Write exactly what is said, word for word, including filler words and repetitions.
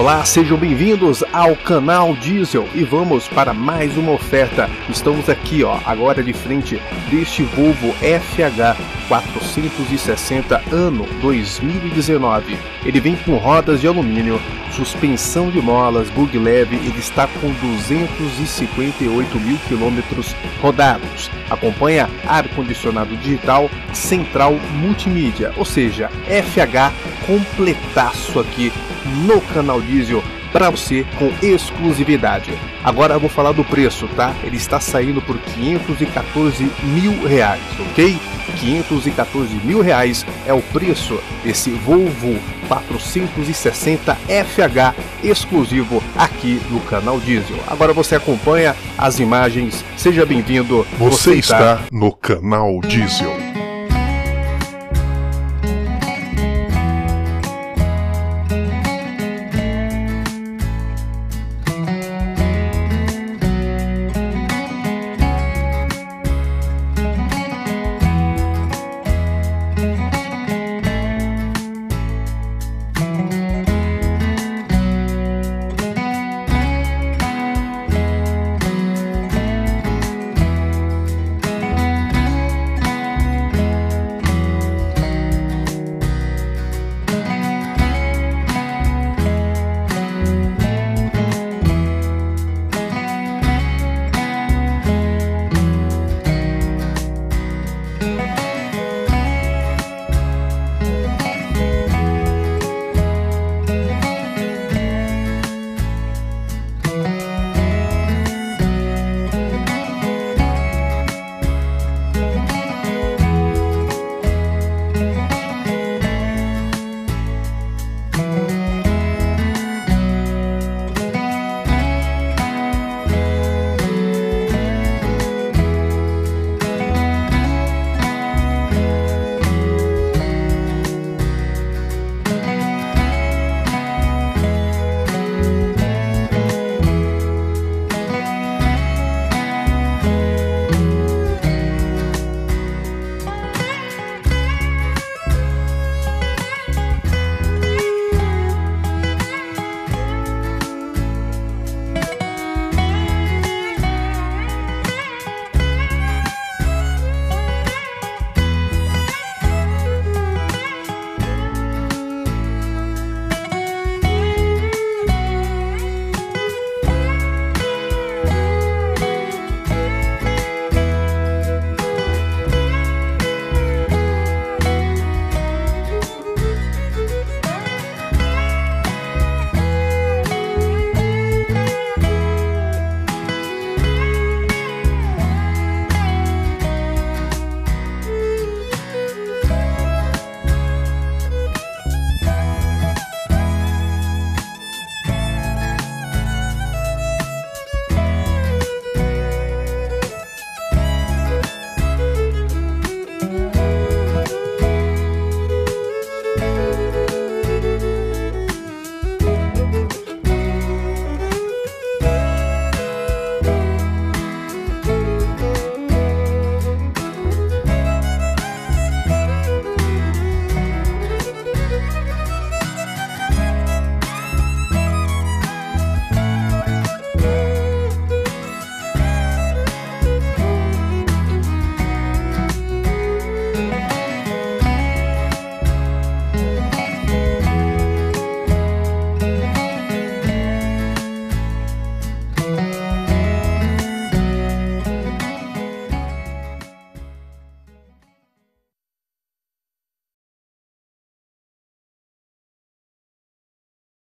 Olá, sejam bem-vindos ao canal Diesel e vamos para mais uma oferta. Estamos aqui, ó, agora de frente deste Volvo F H quatrocentos e sessenta ano dois mil e dezenove. Ele vem com rodas de alumínio, suspensão de molas, bug leve. Ele está com duzentos e cinquenta e oito mil quilômetros rodados. Acompanha ar-condicionado digital, central multimídia, ou seja, F H completaço aqui no canal Diesel para você com exclusividade. Agora eu vou falar do preço, tá? Ele está saindo por quinhentos e quatorze mil reais, ok? quinhentos e quatorze mil reais é o preço desse Volvo quatrocentos e sessenta F H exclusivo aqui no canal Diesel. Agora você acompanha as imagens. Seja bem-vindo. Você, você está no canal Diesel.